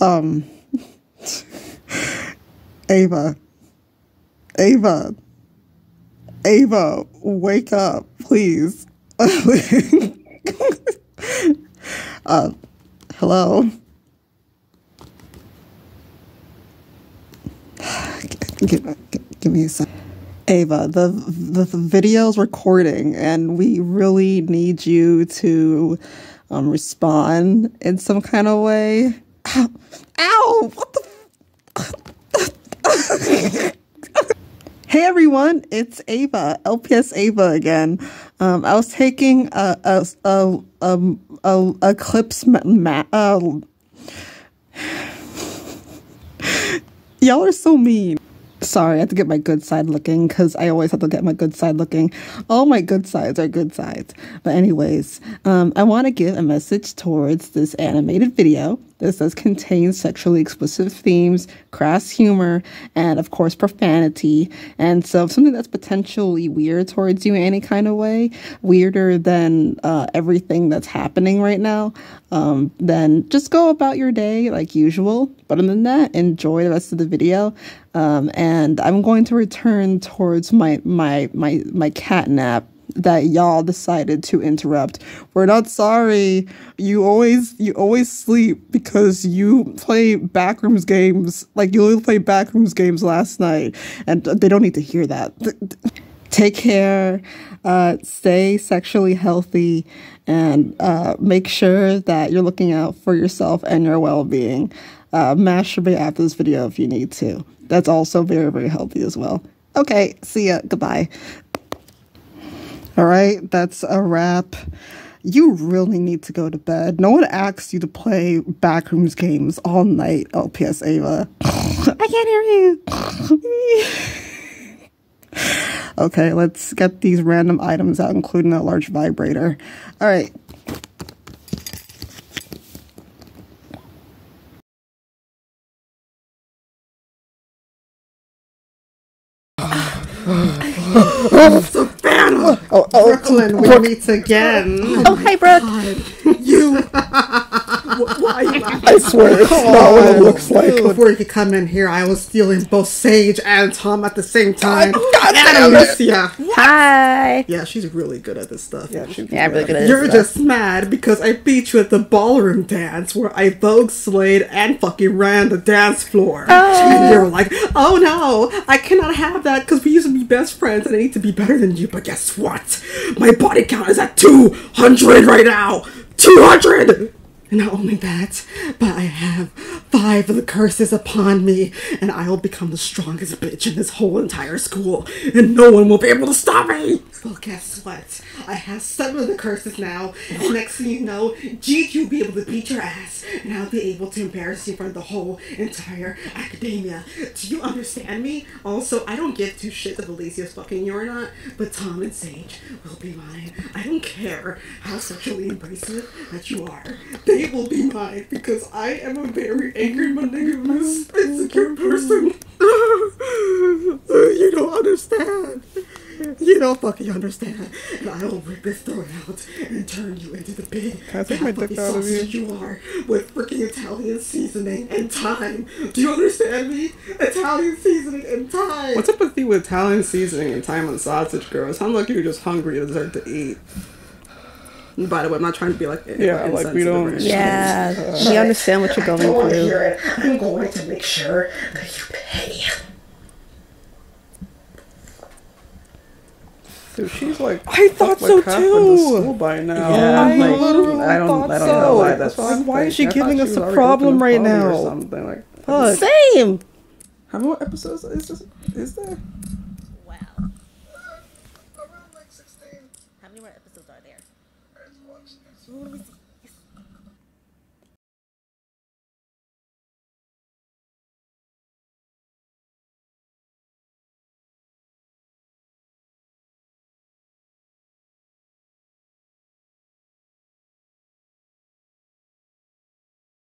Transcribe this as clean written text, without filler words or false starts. Ava, wake up, please. Hello? Give me a second. Ava, the video's recording, and we really need you to respond in some kind of way. Ow! Ow! What the? Hey everyone, it's Ava, LPS Ava again. I was taking a clips map. Y'all are so mean. Sorry, I have to get my good side looking because I always have to get my good side looking. All my good sides are good sides. But anyways, I want to give a message towards this animated video. This does contain sexually explicit themes, crass humor, and of course profanity. And so if something that's potentially weird towards you in any kind of way, weirder than everything that's happening right now, then just go about your day like usual. But other than that, enjoy the rest of the video. And I'm going to return towards my catnap that y'all decided to interrupt. We're not sorry. You always sleep because you play backrooms games. Like, you only played backrooms games last night, and they don't need to hear that. Take care, stay sexually healthy, and make sure that you're looking out for yourself and your well-being. Masturbate after this video if you need to. That's also very, very healthy as well. Okay, see ya. Goodbye. All right, that's a wrap. You really need to go to bed. No one asks you to play backrooms games all night, LPS Ava. I can't hear you. Okay, let's get these random items out, including a large vibrator. All right. Savannah! Oh, Brooklyn, we meet again. Oh, hi, Brooke. God. You. Why are you laughing? I swear, it's not what it looks like. Before you come in here, I was stealing both Sage and Tom at the same time. God damn it. Yeah. Hi. Yeah, she's really good at this stuff. Yeah, I'm really good at this stuff. You're just mad because I beat you at the ballroom dance where I vogue slayed and fucking ran the dance floor. And you were like, oh no, I cannot have that because we used to be best friends and I need to be better than you. But guess what? My body count is at 200 right now. 200! Not only that, but I have 5 of the curses upon me, and I will become the strongest bitch in this whole entire school, and no one will be able to stop me! Well, guess what? I have 7 of the curses now, and next thing you know, Gigi will be able to beat your ass, and I'll be able to embarrass you for the whole entire academia. Do you understand me? Also, I don't give 2 shits if Alicia's fucking you or not, but Tom and Sage will be mine. I don't care how sexually abrasive that you are. They will be mine because I am a very angry, monogamous, insecure person. You don't understand. You don't fucking understand. And I will rip this throat out and turn you into the big fucking sausage you are with freaking Italian seasoning and thyme. Do you understand me? Italian seasoning and thyme. What's up with you with Italian seasoning and thyme on sausage, girl? It sounds like you're just hungry and deserve to eat. By the way, I'm not trying to be like, we don't. Yeah, we understand what you're going through. I don't want to hear it. I'm going to make sure that you pay. Dude, she's like, I thought so too. By now, yeah, like, I don't know why that's. Why is she giving us a problem right now? Or something like. Fuck. Same. How many episodes is this? Is there? Wow. Around like 16. How many more episodes are there? What was it?